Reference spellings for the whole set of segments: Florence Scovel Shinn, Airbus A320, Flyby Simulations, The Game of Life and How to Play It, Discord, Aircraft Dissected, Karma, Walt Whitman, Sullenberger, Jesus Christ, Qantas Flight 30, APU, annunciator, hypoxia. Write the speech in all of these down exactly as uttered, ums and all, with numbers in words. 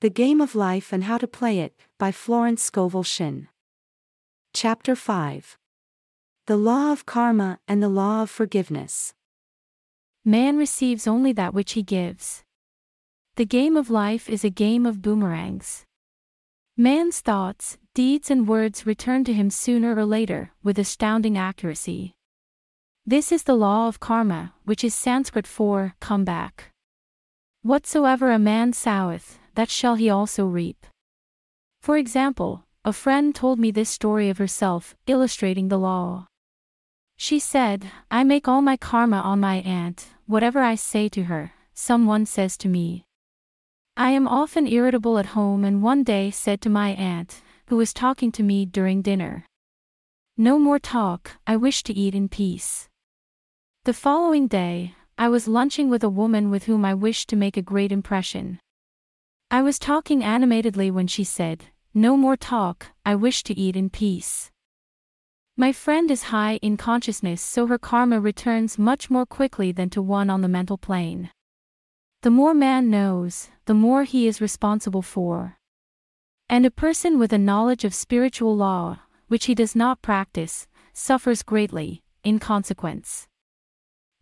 The Game of Life and How to Play It, by Florence Scovel Shinn. Chapter five. The Law of Karma and the Law of Forgiveness. Man receives only that which he gives. The game of life is a game of boomerangs. Man's thoughts, deeds and words return to him sooner or later, with astounding accuracy. This is the law of karma, which is Sanskrit for, come back. Whatsoever a man soweth, that shall he also reap. For example, a friend told me this story of herself, illustrating the law. She said, I make all my karma on my aunt, whatever I say to her, someone says to me. I am often irritable at home and one day said to my aunt, who was talking to me during dinner. No more talk, I wish to eat in peace. The following day, I was lunching with a woman with whom I wished to make a great impression. I was talking animatedly when she said, no more talk, I wish to eat in peace. My friend is high in consciousness, so her karma returns much more quickly than to one on the mental plane. The more man knows, the more he is responsible for. And a person with a knowledge of spiritual law, which he does not practice, suffers greatly, in consequence.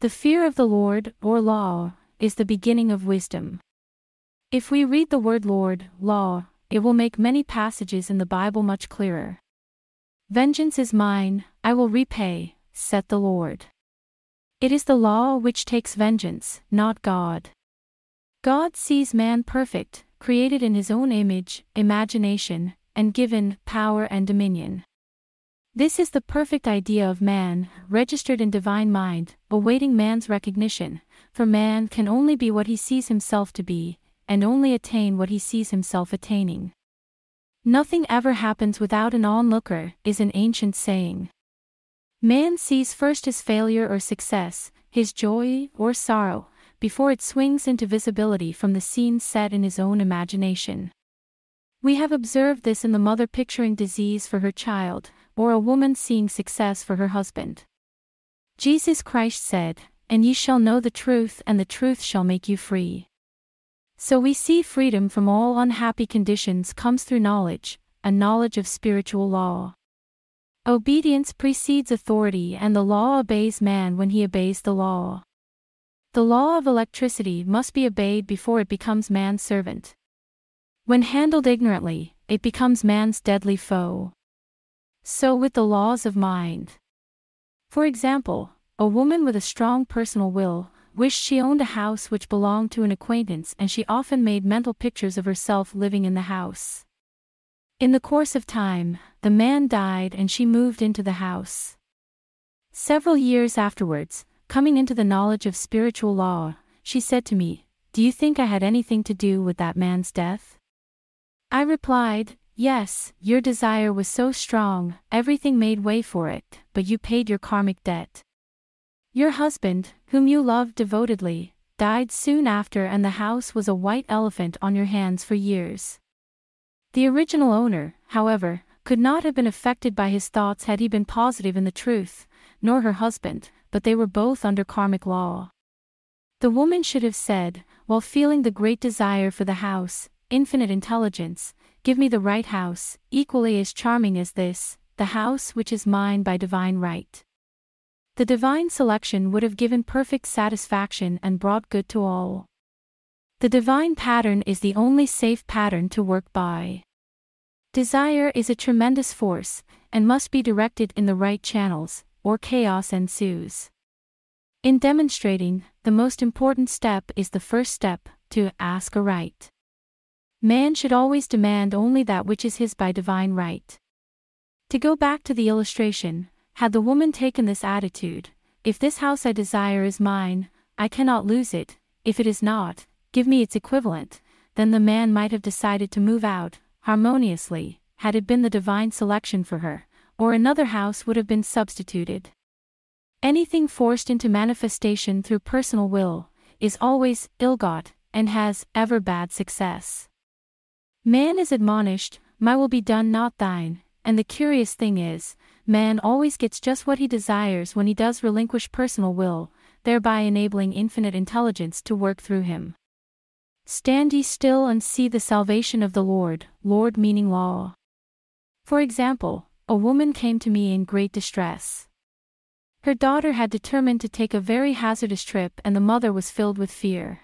The fear of the Lord, or law, is the beginning of wisdom. If we read the word Lord, law, it will make many passages in the Bible much clearer. Vengeance is mine, I will repay, saith the Lord. It is the law which takes vengeance, not God. God sees man perfect, created in his own image, imagination, and given power and dominion. This is the perfect idea of man, registered in divine mind, awaiting man's recognition, for man can only be what he sees himself to be, and only attain what he sees himself attaining. Nothing ever happens without an onlooker, is an ancient saying. Man sees first his failure or success, his joy or sorrow, before it swings into visibility from the scene set in his own imagination. We have observed this in the mother picturing disease for her child, or a woman seeing success for her husband. Jesus Christ said, and ye shall know the truth, and the truth shall make you free. So we see freedom from all unhappy conditions comes through knowledge, a knowledge of spiritual law. Obedience precedes authority, and the law obeys man when he obeys the law. The law of electricity must be obeyed before it becomes man's servant. When handled ignorantly, it becomes man's deadly foe. So with the laws of mind. For example, a woman with a strong personal will wished she owned a house which belonged to an acquaintance, and she often made mental pictures of herself living in the house. In the course of time, the man died and she moved into the house. Several years afterwards, coming into the knowledge of spiritual law, she said to me, do you think I had anything to do with that man's death? I replied, yes, your desire was so strong, everything made way for it, but you paid your karmic debt. Your husband, whom you loved devotedly, died soon after, and the house was a white elephant on your hands for years. The original owner, however, could not have been affected by his thoughts had he been positive in the truth, nor her husband, but they were both under karmic law. The woman should have said, while feeling the great desire for the house, infinite intelligence, give me the right house, equally as charming as this, the house which is mine by divine right. The divine selection would have given perfect satisfaction and brought good to all. The divine pattern is the only safe pattern to work by. Desire is a tremendous force, and must be directed in the right channels, or chaos ensues. In demonstrating, the most important step is the first step, to ask aright. Man should always demand only that which is his by divine right. To go back to the illustration, had the woman taken this attitude, if this house I desire is mine, I cannot lose it, if it is not, give me its equivalent, then the man might have decided to move out, harmoniously, had it been the divine selection for her, or another house would have been substituted. Anything forced into manifestation through personal will, is always ill-got, and has ever bad success. Man is admonished, my will be done, not thine, and the curious thing is, man always gets just what he desires when he does relinquish personal will, thereby enabling infinite intelligence to work through him. Stand ye still and see the salvation of the Lord, Lord meaning law. For example, a woman came to me in great distress. Her daughter had determined to take a very hazardous trip and the mother was filled with fear.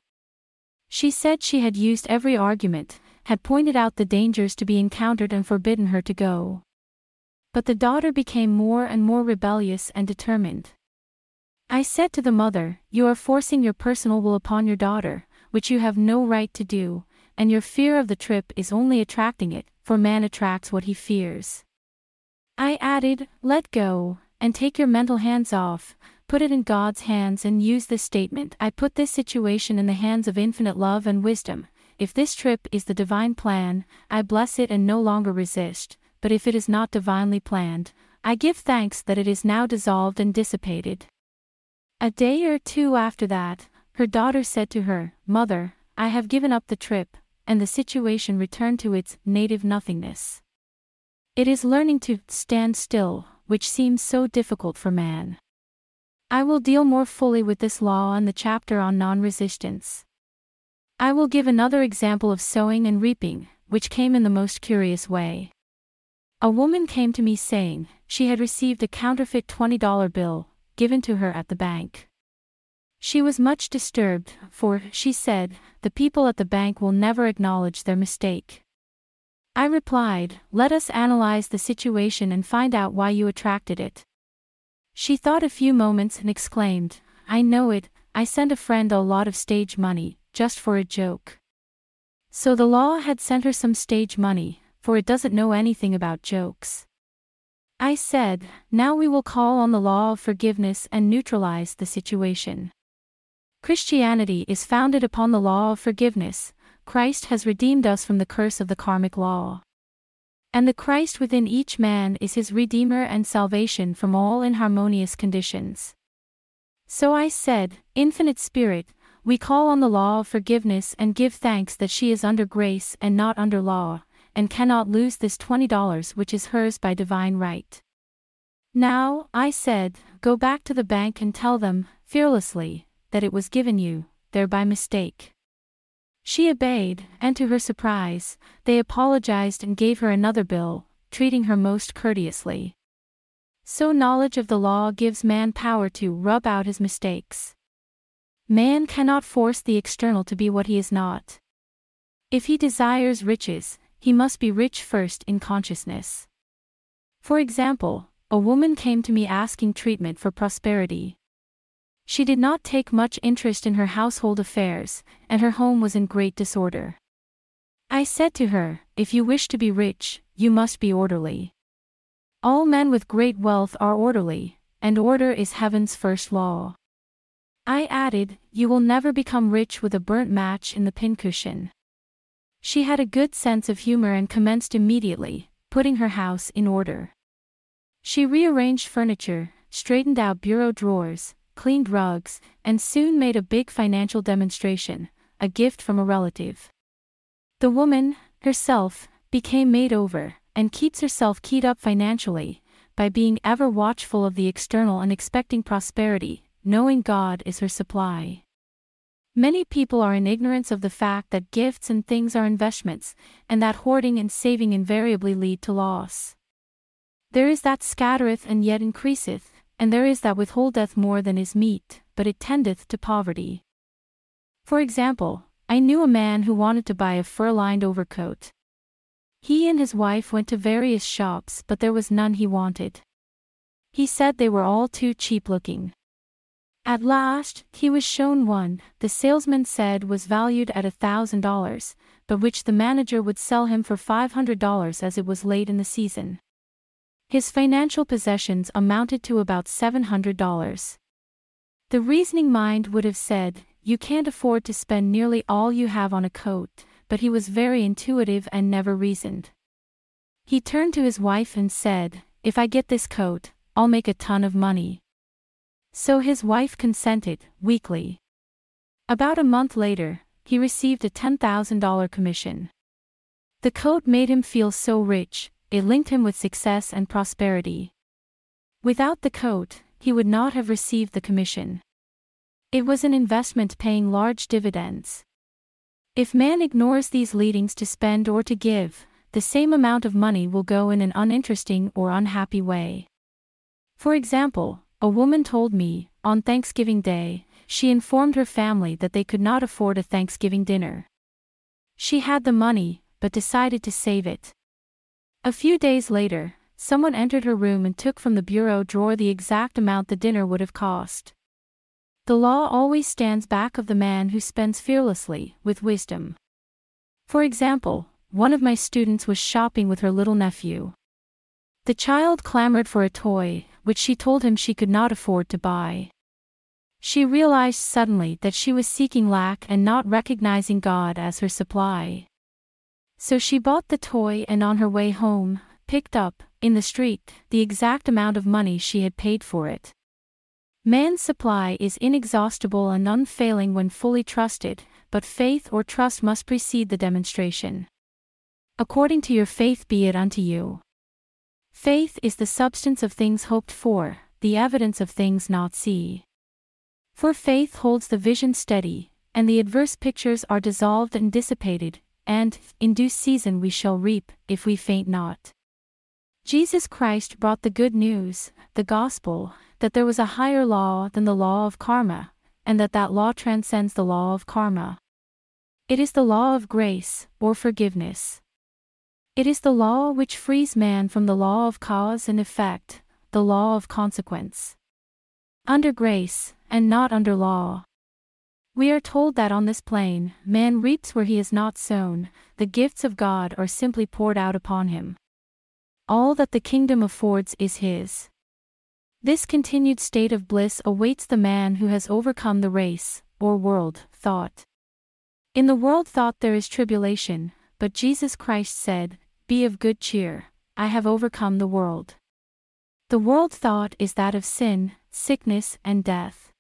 She said she had used every argument, had pointed out the dangers to be encountered and forbidden her to go. But the daughter became more and more rebellious and determined. I said to the mother, "You are forcing your personal will upon your daughter, which you have no right to do, and your fear of the trip is only attracting it, for man attracts what he fears." I added, "Let go, and take your mental hands off, put it in God's hands and use this statement. I put this situation in the hands of infinite love and wisdom. If this trip is the divine plan, I bless it and no longer resist, but if it is not divinely planned, I give thanks that it is now dissolved and dissipated." A day or two after that, her daughter said to her, "Mother, I have given up the trip," and the situation returned to its native nothingness. It is learning to stand still, which seems so difficult for man. I will deal more fully with this law in the chapter on non-resistance. I will give another example of sowing and reaping, which came in the most curious way. A woman came to me saying, she had received a counterfeit twenty dollar bill, given to her at the bank. She was much disturbed, for, she said, the people at the bank will never acknowledge their mistake. I replied, "Let us analyze the situation and find out why you attracted it." She thought a few moments and exclaimed, "I know it, I sent a friend a lot of stage money, just for a joke." So the law had sent her some stage money, for it doesn't know anything about jokes. I said, "Now we will call on the law of forgiveness and neutralize the situation." Christianity is founded upon the law of forgiveness. Christ has redeemed us from the curse of the karmic law. And the Christ within each man is his Redeemer and salvation from all inharmonious conditions. So I said, "Infinite Spirit, we call on the law of forgiveness and give thanks that she is under grace and not under law, and cannot lose this twenty dollars which is hers by divine right." Now, I said, "Go back to the bank and tell them, fearlessly, that it was given you, there by mistake." She obeyed, and to her surprise, they apologized and gave her another bill, treating her most courteously. So knowledge of the law gives man power to rub out his mistakes. Man cannot force the external to be what he is not. If he desires riches, he must be rich first in consciousness. For example, a woman came to me asking treatment for prosperity. She did not take much interest in her household affairs, and her home was in great disorder. I said to her, "If you wish to be rich, you must be orderly. All men with great wealth are orderly, and order is heaven's first law." I added, "You will never become rich with a burnt match in the pincushion." She had a good sense of humor and commenced immediately, putting her house in order. She rearranged furniture, straightened out bureau drawers, cleaned rugs, and soon made a big financial demonstration, a gift from a relative. The woman, herself, became made over, and keeps herself keyed up financially, by being ever watchful of the external and expecting prosperity, knowing God is her supply. Many people are in ignorance of the fact that gifts and things are investments, and that hoarding and saving invariably lead to loss. There is that scattereth and yet increaseth, and there is that withholdeth more than is meet, but it tendeth to poverty. For example, I knew a man who wanted to buy a fur-lined overcoat. He and his wife went to various shops, but there was none he wanted. He said they were all too cheap-looking. At last, he was shown one, the salesman said was valued at a thousand dollars, but which the manager would sell him for five hundred dollars as it was late in the season. His financial possessions amounted to about seven hundred dollars. The reasoning mind would have said, "You can't afford to spend nearly all you have on a coat," but he was very intuitive and never reasoned. He turned to his wife and said, "If I get this coat, I'll make a ton of money." So his wife consented, weakly. About a month later, he received a ten thousand dollar commission. The coat made him feel so rich. It linked him with success and prosperity. Without the coat, he would not have received the commission. It was an investment paying large dividends. If man ignores these leadings to spend or to give, the same amount of money will go in an uninteresting or unhappy way. For example, a woman told me, on Thanksgiving Day, she informed her family that they could not afford a Thanksgiving dinner. She had the money, but decided to save it. A few days later, someone entered her room and took from the bureau drawer the exact amount the dinner would have cost. The law always stands back of the man who spends fearlessly, with wisdom. For example, one of my students was shopping with her little nephew. The child clamored for a toy, which she told him she could not afford to buy. She realized suddenly that she was seeking lack and not recognizing God as her supply. So she bought the toy and on her way home, picked up, in the street, the exact amount of money she had paid for it. Man's supply is inexhaustible and unfailing when fully trusted, but faith or trust must precede the demonstration. According to your faith be it unto you. Faith is the substance of things hoped for, the evidence of things not seen. For faith holds the vision steady, and the adverse pictures are dissolved and dissipated, and, in due season we shall reap, if we faint not. Jesus Christ brought the good news, the gospel, that there was a higher law than the law of karma, and that that law transcends the law of karma. It is the law of grace, or forgiveness. It is the law which frees man from the law of cause and effect, the law of consequence. Under grace, and not under law. We are told that on this plane, man reaps where he is not sown, the gifts of God are simply poured out upon him. All that the kingdom affords is his. This continued state of bliss awaits the man who has overcome the race, or world, thought. In the world thought there is tribulation, but Jesus Christ said, "Be of good cheer, I have overcome the world." The world thought is that of sin, sickness and death.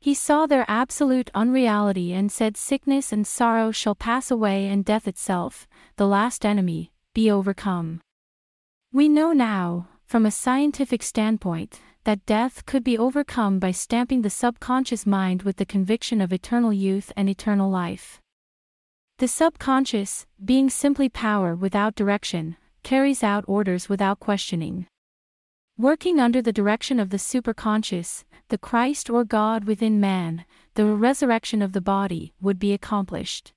He saw their absolute unreality and said sickness and sorrow shall pass away and death itself, the last enemy, be overcome. We know now, from a scientific standpoint, that death could be overcome by stamping the subconscious mind with the conviction of eternal youth and eternal life. The subconscious, being simply power without direction, carries out orders without questioning. Working under the direction of the superconscious, the Christ or God within man, the resurrection of the body would be accomplished.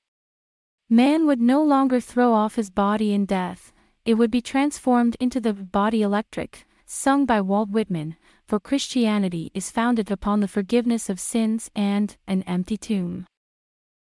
Man would no longer throw off his body in death, it would be transformed into the body electric, sung by Walt Whitman, for Christianity is founded upon the forgiveness of sins and an empty tomb.